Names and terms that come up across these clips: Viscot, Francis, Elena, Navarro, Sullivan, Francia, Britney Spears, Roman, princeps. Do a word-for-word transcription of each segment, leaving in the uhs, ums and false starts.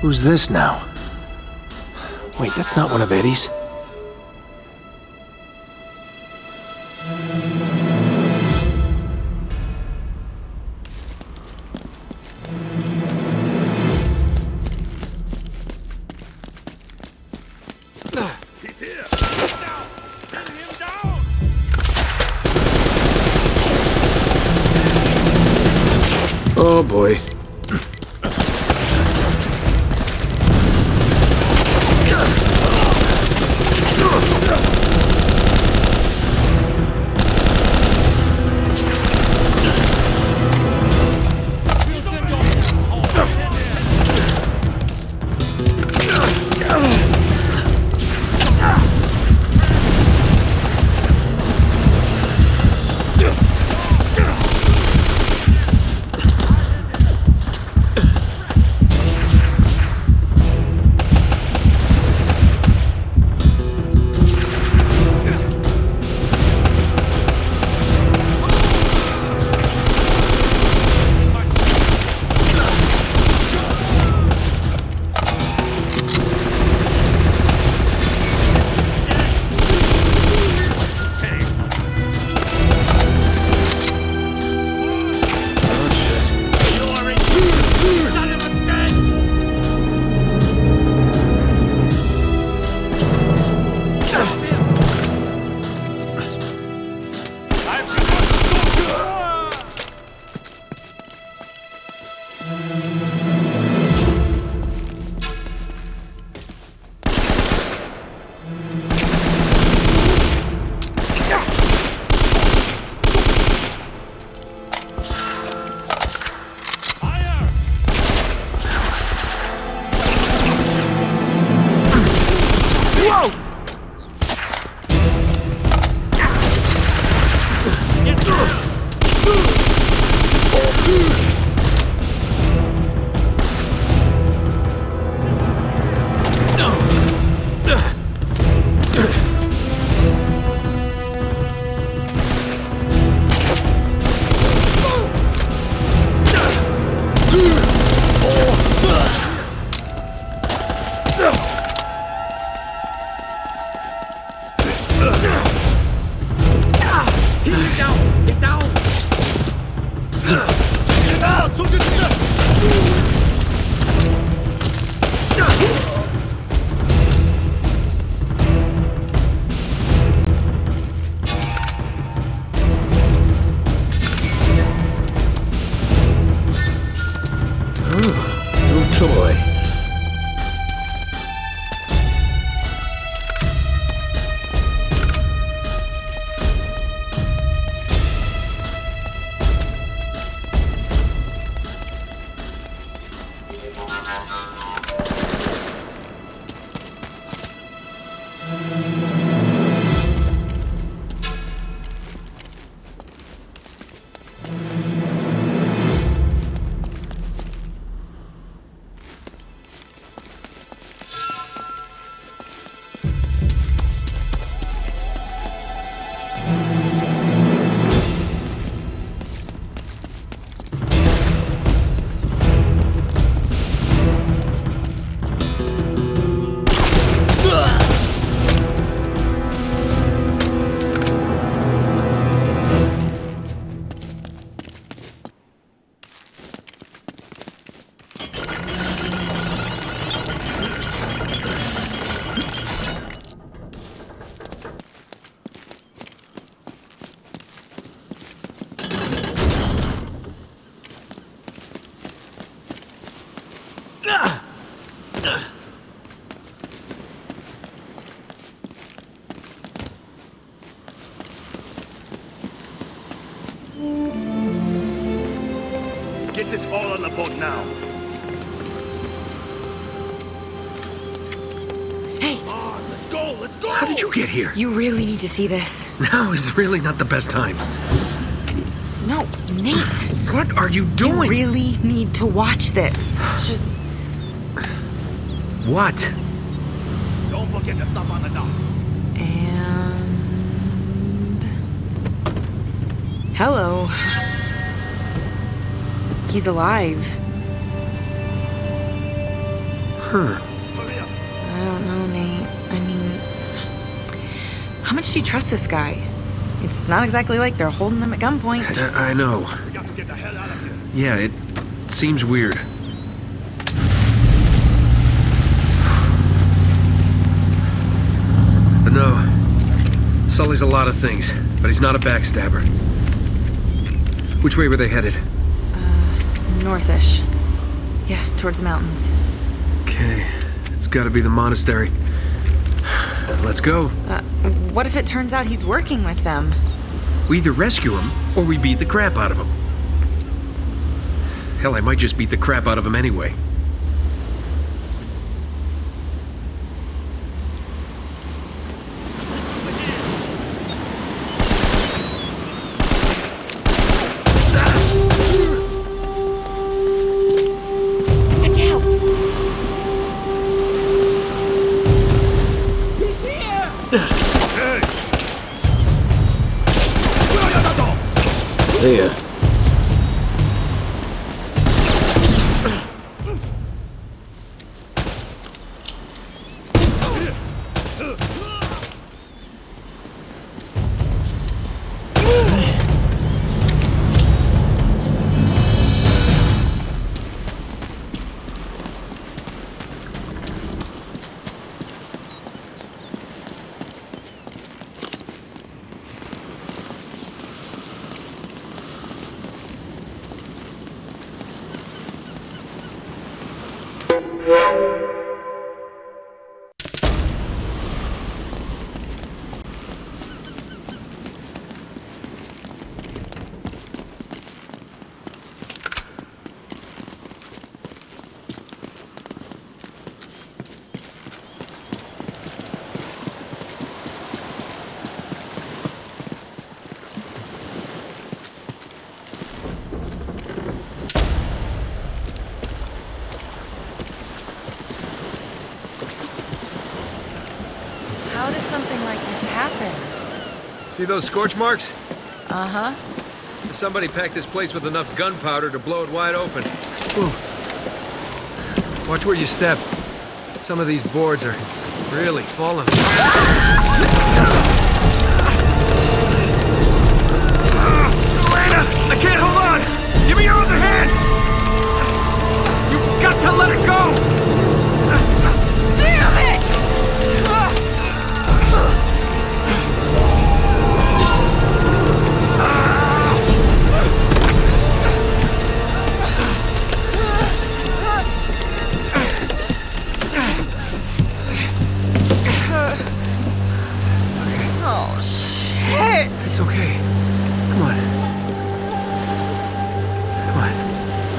Who's this now? Wait, that's not one of Eddie's. Oh boy. Get this all on the boat now. Hey! Come on, let's go, let's go! How did you get here? You really need to see this. Now is really not the best time. No, Nate! What are you doing? You really need to watch this. Just... What? Don't forget to stop on the dock. And... Hello. He's alive. her? I don't know, Nate. I mean, how much do you trust this guy? It's not exactly like they're holding them at gunpoint. I, I know. We got to get the hell out of here. Yeah, it seems weird. But no, Sully's a lot of things, but he's not a backstabber. Which way were they headed? Uh, north-ish. Yeah, towards the mountains. Okay, it's gotta be the monastery. Let's go. Uh, what if it turns out he's working with them? We either rescue him, or we beat the crap out of him. Hell, I might just beat the crap out of him anyway. See those scorch marks? Uh-huh. Somebody packed this place with enough gunpowder to blow it wide open. Ooh. Watch where you step. Some of these boards are really falling. Elena! I can't hold on! Give me your other hand! You've got to let it go! It's okay. Come on. Come on.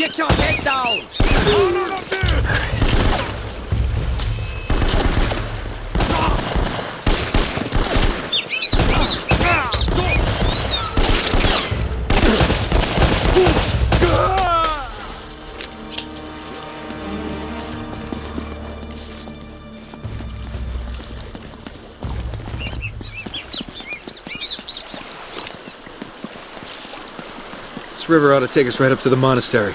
Get your head down! All out of river ought to take us right up to the monastery.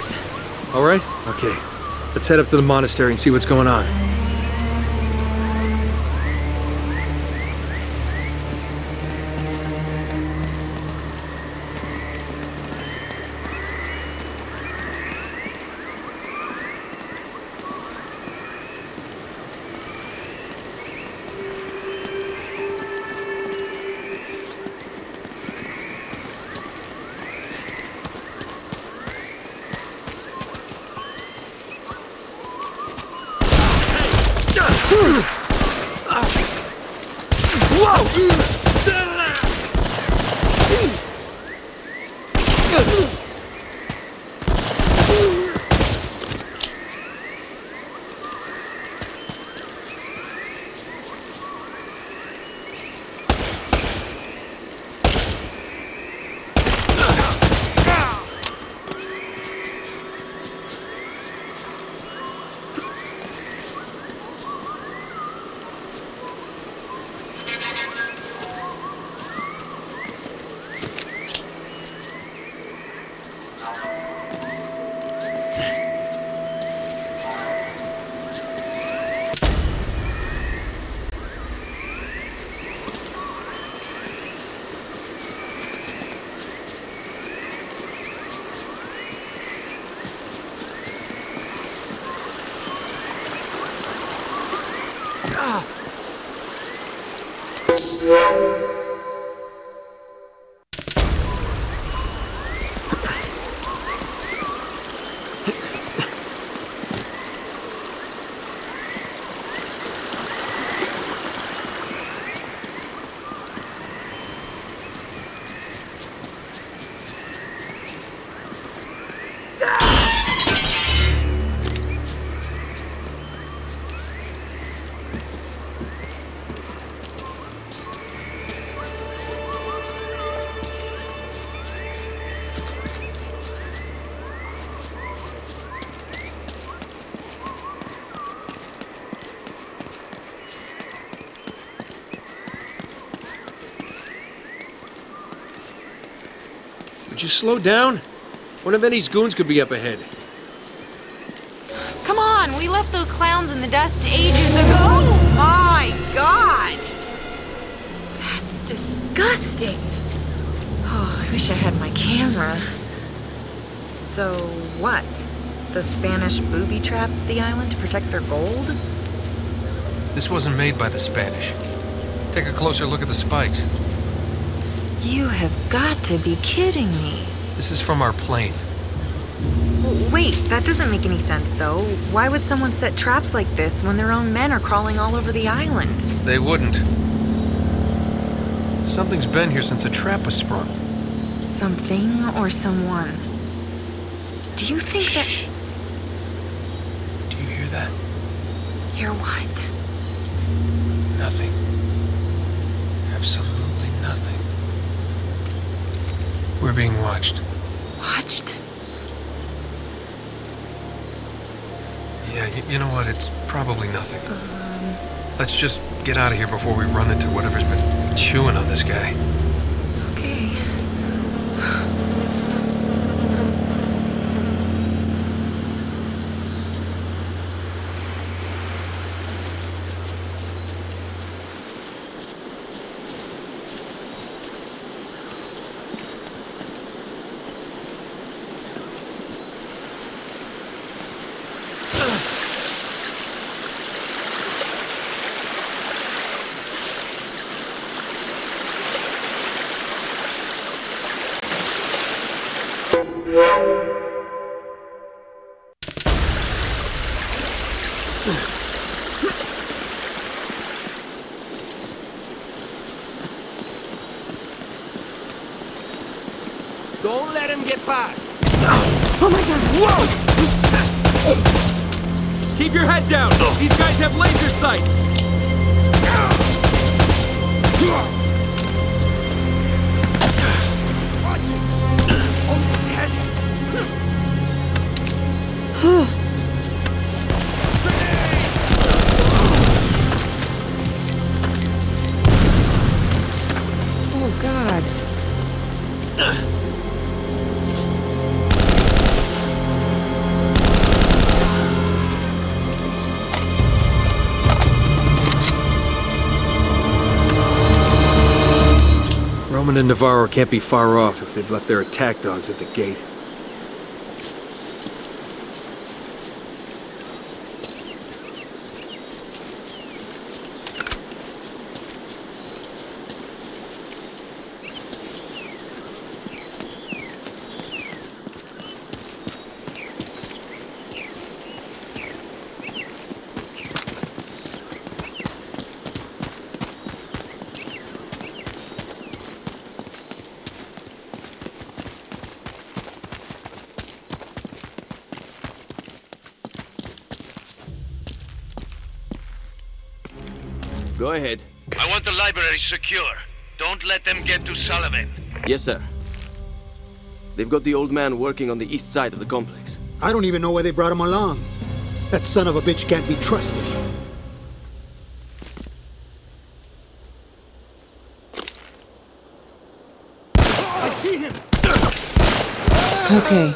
relax. All right? Okay. Let's head up to the monastery and see what's going on. Would you slow down? One of Eddie's goons could be up ahead. Come on, we left those clowns in the dust ages ago. Oh my God! That's disgusting. Oh, I wish I had my camera. So what? The Spanish booby trapped the island to protect their gold? This wasn't made by the Spanish. Take a closer look at the spikes. You have got to be kidding me. This is from our plane. Wait, that doesn't make any sense, though. Why would someone set traps like this when their own men are crawling all over the island? They wouldn't. Something's been here since a trap was sprung. Something or someone? Do you think Shh. that... Do you hear that? Hear what? Nothing. Absolutely nothing. We're being watched. Watched? Yeah, you, you know what? It's probably nothing. Um, Let's just get out of here before we run into whatever's been chewing on this guy. Okay. Don't let him get past. Oh my God! Whoa! Keep your head down. These guys have laser sights. Huh. Roman and Navarro can't be far off if they've left their attack dogs at the gate. Go ahead. I want the library secure. Don't let them get to Sullivan. Yes, sir. They've got the old man working on the east side of the complex. I don't even know why they brought him along. That son of a bitch can't be trusted. I see him! Okay.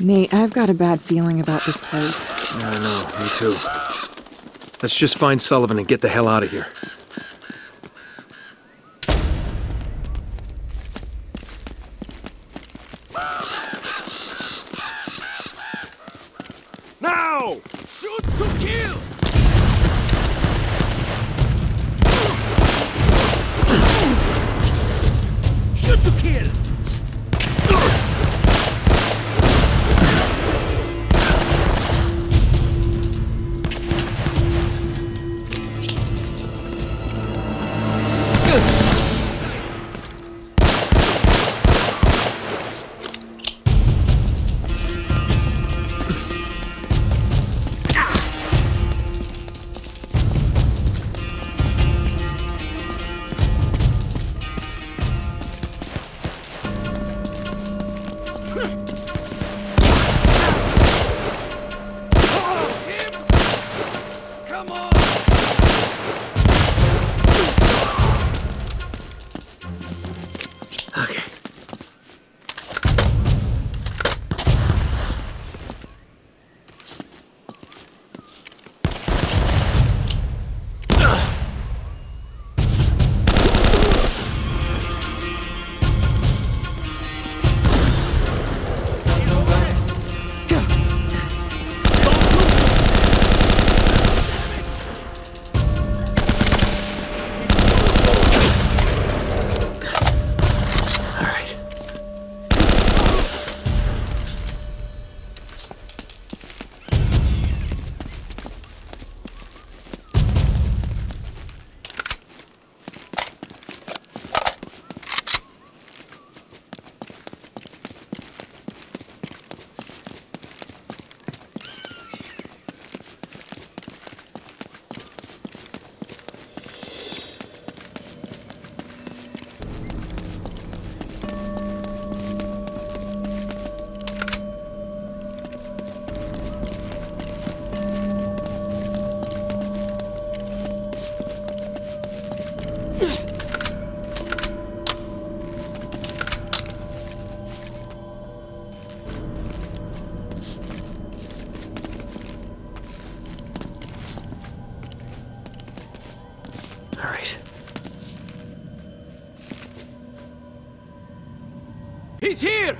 Nate, I've got a bad feeling about this place. I know, me too. Let's just find Sullivan and get the hell out of here. Now! Shoot to kill! Shoot to kill! He's here!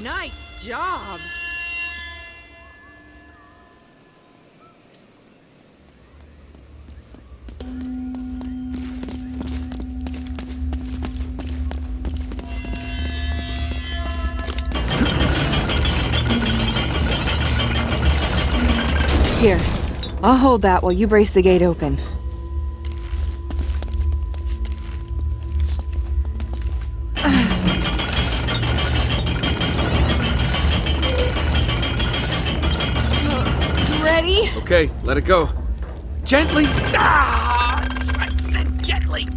Nice job! Here, I'll hold that while you brace the gate open. Ready? Okay, let it go. Gently! Ah, I said gently!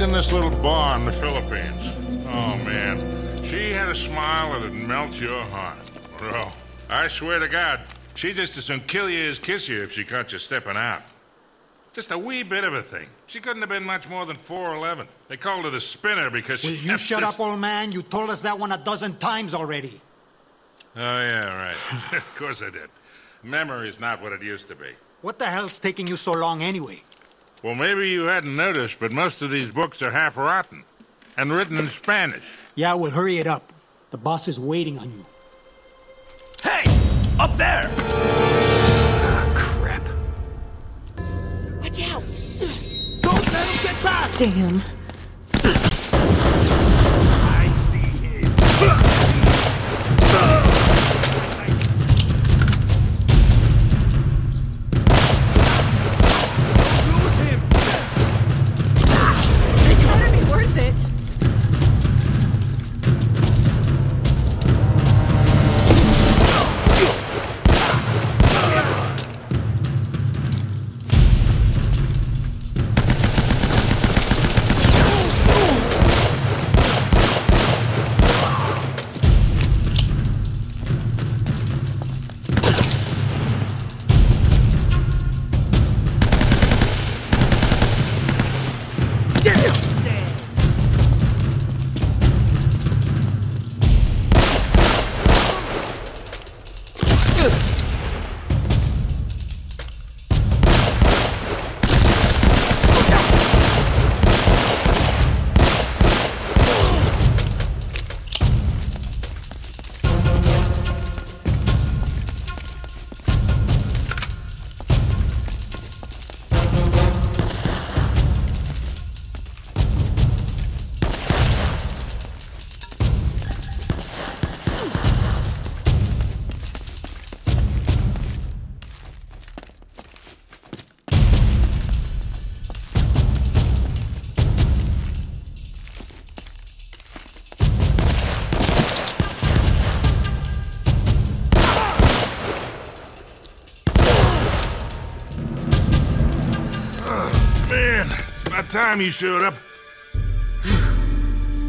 In this little bar in the Philippines. Oh, man. She had a smile that'd melt your heart. Bro, I swear to God, she just as soon kill you as kiss you if she caught you stepping out. Just a wee bit of a thing. She couldn't have been much more than four eleven. They called her the spinner because she... Will you shut this... up, old man? You told us that one a dozen times already. Oh, yeah, right. Of course I did. Memory's not what it used to be. What the hell's taking you so long anyway? Well, maybe you hadn't noticed, but most of these books are half rotten and written in Spanish. Yeah, well, hurry it up. The boss is waiting on you. Hey! Up there! Ah, crap. Watch out! Don't let him get back! Damn. I see him. Uh. Time you showed up.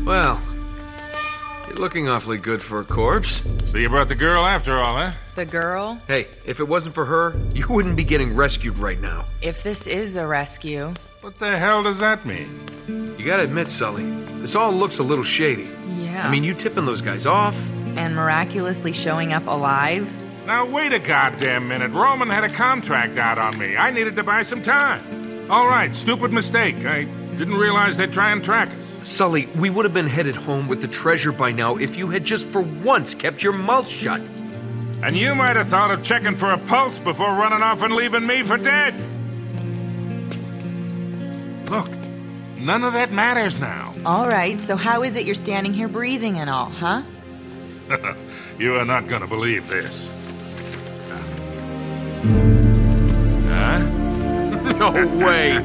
Well, you're looking awfully good for a corpse. So you brought the girl after all, eh? The girl? Hey, if it wasn't for her, you wouldn't be getting rescued right now. If this is a rescue... What the hell does that mean? You gotta admit, Sully, this all looks a little shady. Yeah. I mean, you tipping those guys off... And miraculously showing up alive? Now wait a goddamn minute. Roman had a contract out on me. I needed to buy some time. All right, stupid mistake. I didn't realize they'd try and track us. Sully, we would have been headed home with the treasure by now if you had just for once kept your mouth shut. And you might have thought of checking for a pulse before running off and leaving me for dead. Look, none of that matters now. All right, so how is it you're standing here breathing and all, huh? You are not going to believe this. Huh? No way!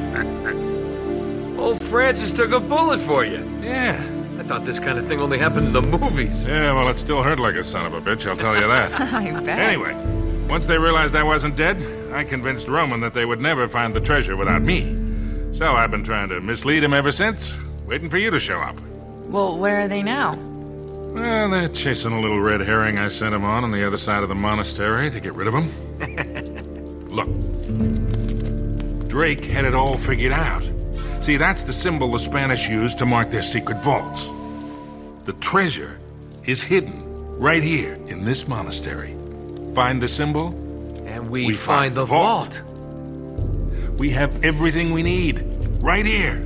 Old Francis took a bullet for you. Yeah. I thought this kind of thing only happened in the movies. Yeah, well, it still hurt like a son of a bitch, I'll tell you that. I bet. Anyway, once they realized I wasn't dead, I convinced Roman that they would never find the treasure without me. So I've been trying to mislead him ever since, waiting for you to show up. Well, where are they now? Well, they're chasing a little red herring I sent him on on the other side of the monastery to get rid of him. Look. Drake had it all figured out. See, that's the symbol the Spanish used to mark their secret vaults. The treasure is hidden right here in this monastery. Find the symbol, and we, we find, find the vault. vault. We have everything we need right here.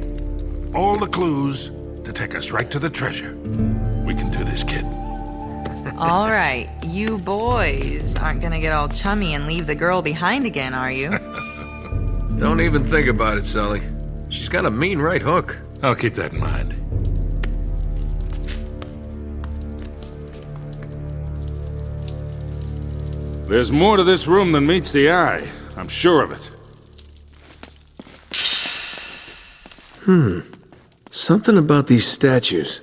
All the clues to take us right to the treasure. We can do this, kid. All right, you boys aren't gonna get all chummy and leave the girl behind again, are you? Don't even think about it, Sully. She's got a mean right hook. I'll keep that in mind. There's more to this room than meets the eye. I'm sure of it. Hmm. Something about these statues.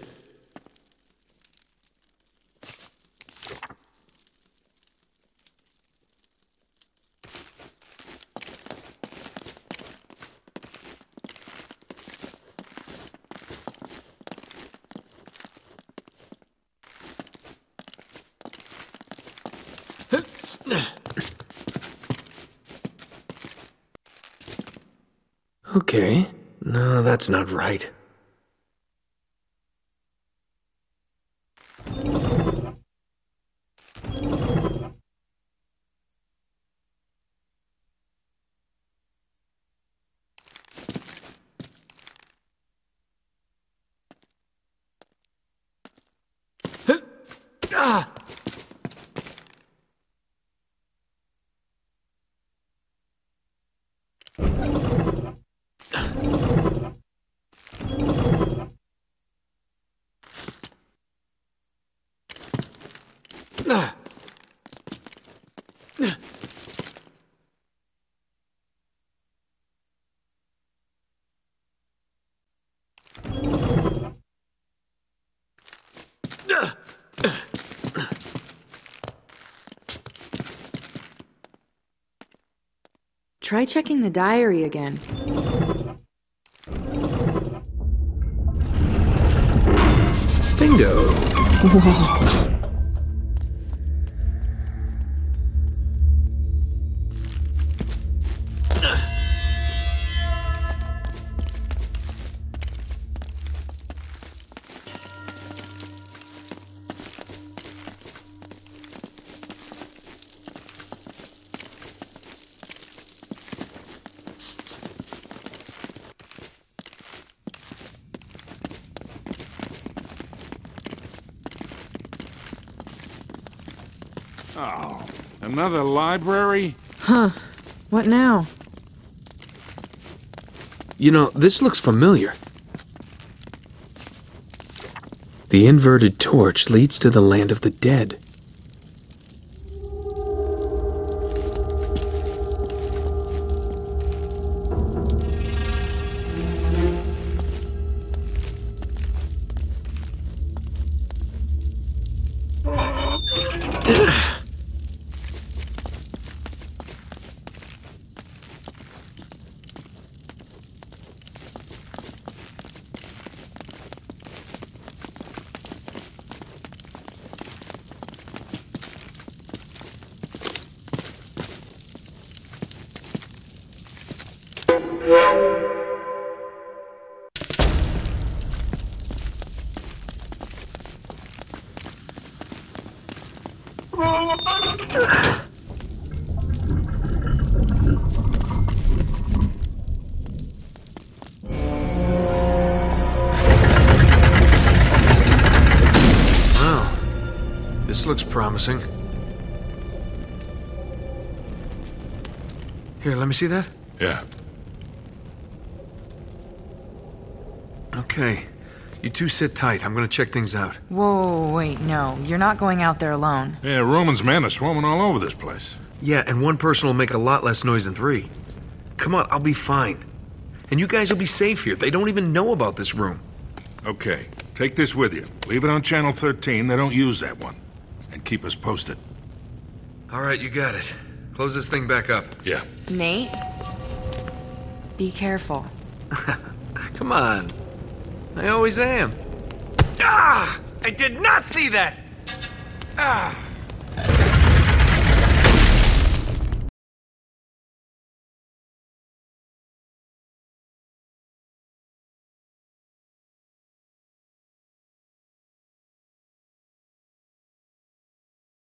Okay. No, that's not right. Try checking the diary again. Bingo! Whoa. Oh, another library? Huh. What now? You know, this looks familiar. The inverted torch leads to the land of the dead. Looks promising. Here, let me see that. Yeah. Okay. You two sit tight. I'm gonna check things out. Whoa, wait, no. You're not going out there alone. Yeah, Roman's men are swarming all over this place. Yeah, and one person will make a lot less noise than three. Come on, I'll be fine. And you guys will be safe here. They don't even know about this room. Okay. Take this with you. Leave it on Channel thirteen. They don't use that one. And keep us posted. All right, you got it. Close this thing back up. Yeah. Nate? Be careful. Come on. I always am. Ah! I did not see that! Ah!